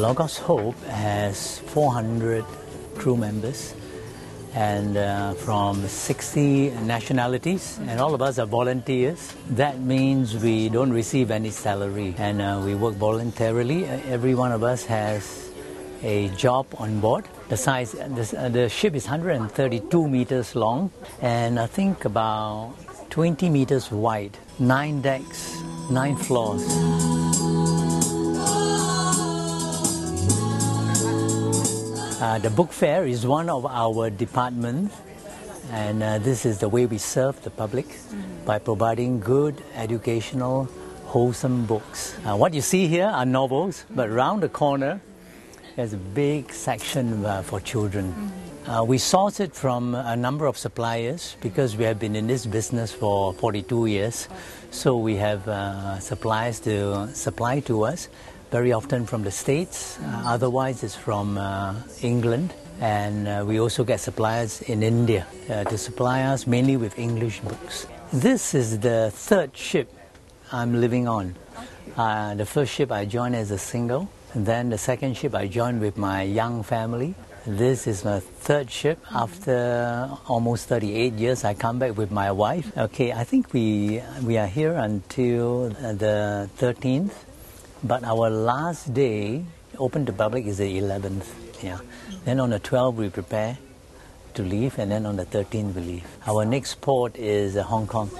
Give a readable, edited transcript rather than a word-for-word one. Logos Hope has 400 crew members and from 60 nationalities, and all of us are volunteers. That means we don't receive any salary, and we work voluntarily. Every one of us has a job on board. The ship is 132 meters long and I think about 20 meters wide, 9 decks, 9 floors. The book fair is one of our departments, and this is the way we serve the public, by providing good, educational, wholesome books. What you see here are novels, but round the corner there's a big section for children. We source it from a number of suppliers because we have been in this business for 42 years, so we have suppliers to supply to us. Very often from the States, otherwise it's from England, and we also get suppliers in India to supply us mainly with English books. This is the third ship I'm living on. The first ship I joined as a single, and then the second ship I joined with my young family. This is my third ship. After almost 38 years, I come back with my wife. Okay, I think we are here until the 13th. But our last day, open to public, is the 11th. Yeah. Then on the 12th, we prepare to leave, and then on the 13th, we leave. Our next port is Hong Kong.